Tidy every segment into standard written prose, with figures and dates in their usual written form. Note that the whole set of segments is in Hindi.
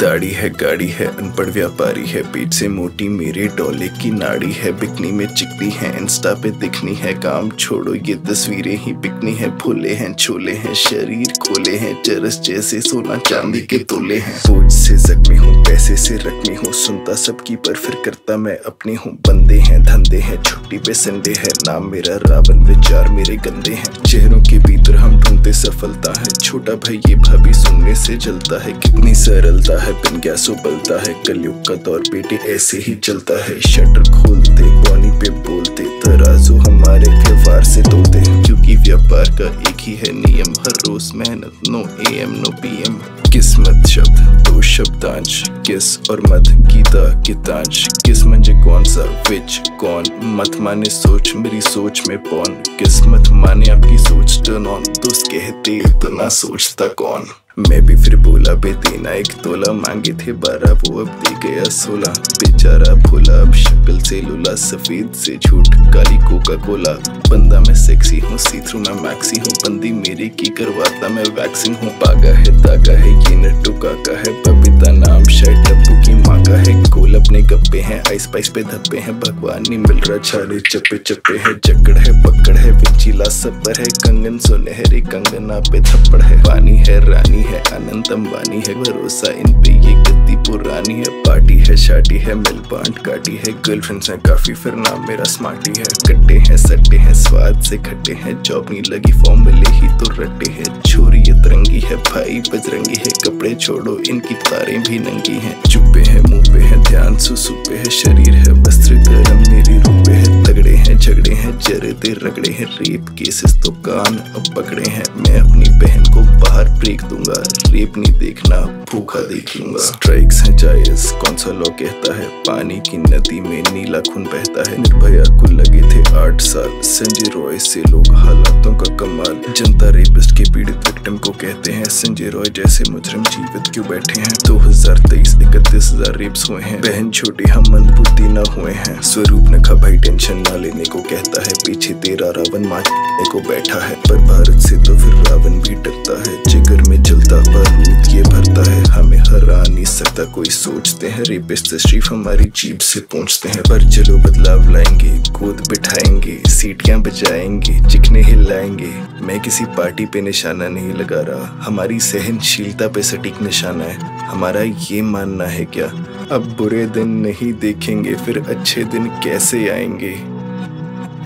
दाढ़ी है, गाड़ी है, अनपढ़ व्यापारी है, पीठ से मोटी मेरे डोले की नाड़ी है, बिकनी में चिकनी है, इंस्टा पे दिखनी है, काम छोड़ो ये तस्वीरें ही बिकनी है, फूले हैं, छोले हैं, शरीर खोले हैं, चरस जैसे सोना चांदी के तोले हैं। सोच से जख्मी हूँ, पैसे से रकमी हूँ, सुनता सबकी पर फिर करता मैं अपनी हूँ, बंदे हैं, धंधे हैं, छुट्टी पे संडे है, नाम मेरा रावण, विचार मेरे गंदे हैं, चेहरों के भीतर हम ढूंढते सफलता है, छोटा भाई ये भाभी सुनने से जलता है, कितनी सरलता है, बिन गैसों बलता है, कलयुग का दौर बेटे ऐसे ही चलता है, शटर खोलते पानी पे बोलते, तराजू हमारे व्यवहार से तोलते हैं, क्योंकि व्यापार का एक ही है नियम, हर रोज मेहनत, नो AM नो PM। किस्मत शब्द दो शब्दांश, किस और मत, गीता कितांश, किस मंजे कौन सा, विच कौन, मत माने सोच मेरी सोच में पौन, किस्मत माने आपकी सोच, टर्न ऑन, दोस्त कहते इतना सोचता कौन। मैं भी फिर बोला बे देना एक तोला, मांगे थे 12 वो अब दे गया 16, बेचारा भोला अब शक्ल से लुला, सफेद से झूठ काली कोका कोला, बंदा मैं सेक्सी हूँ, सी थ्रू मैं मैक्सी हूँ, बंदी मेरे की करवाता मैं वैक्सिंग हूँ, पागा है तागा है ये नट्टू काका है, बबीता नाम शायद टप्पू की माँ का है, गोल अपने गप्पे हैं, आइस पाइस पे धप्पे हैं, भगवान नहीं मिल रहा छाले चप्पे चप्पे है, जकड़ है पकड़ है, विचीला सपर है, कंगन सुनहरे कंगना पे थप्पड़ है, पानी है रानी है, आनंद अंबानी है, भरोसा इन पे ये गद्दी पुरानी है, पार्टी है शादी है, मिल बांट काटी है, गर्लफ्रेंड्स हैं काफी फिर नाम मेरा स्मार्टी है, कट्टे हैं सट्टे हैं, स्वाद से खट्टे हैं, जॉब नहीं लगी फॉर्म मिले ही तो रट्टे हैं, छोरी है तरंगी है, भाई बजरंगी है, कपड़े छोड़ो इनकी तारें भी नंगी हैं, चुप्पे हैं मुँह पे है, ध्यान सुसुपे है, शरीर है वस्त्र गरम मेरी रूपे है, तगड़े हैं झगड़े हैं, जरते रगड़े हैं, रेप केसेस तो कान अब पकड़े हैं, मैं अपनी बहन को बाहर फेंक दूंगा, रेप नहीं देखना भूखा देख लूंगा, स्ट्राइक्स हैं जायज कौन सा लॉ कहता है, पानी की नदी में नीला खून बहता है, निर्भया को लगे थे 8 साल, संजय रॉय से लोग हालातों का कमाल, जनता रेपिस्ट के पीड़ित विक्टिम को कहते हैं, संजय रॉय जैसे मुजरिम जीवित क्यों बैठे हैं, 2023 31,000 रेप्स हुए हैं, बहन छोटी हम मंदबुद्धि न हुए हैं, स्वरूप नखा भाई टेंशन न लेने को कहता है, पीछे तेरा रावण मारने को बैठा है, पर भारत से तो फिर रावण भी डरता है, जिगर में जलता बारूद ये भरता है, हमें हरा नहीं सकता कोई, सोचते हैं रेपिस्ट तशरीफ हमारी जीभ से पहुंचते हैं, पर चलो बदलाव लाएंगे, गोद बिठाएंगे, सीटियां बजाएंगे, चिकने हिलाएंगे, मैं किसी पार्टी पे निशाना नहीं लगा रहा, हमारी सहनशीलता पे सटीक निशाना है, हमारा ये मानना है क्या, अब बुरे दिन नहीं देखेंगे फिर अच्छे दिन कैसे आएंगे,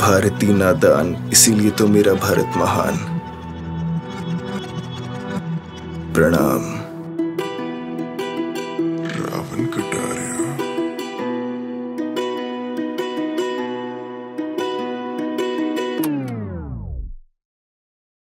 भारतीय नादान इसीलिए तो मेरा भारत महान। प्रणाम। रावण कटारिया।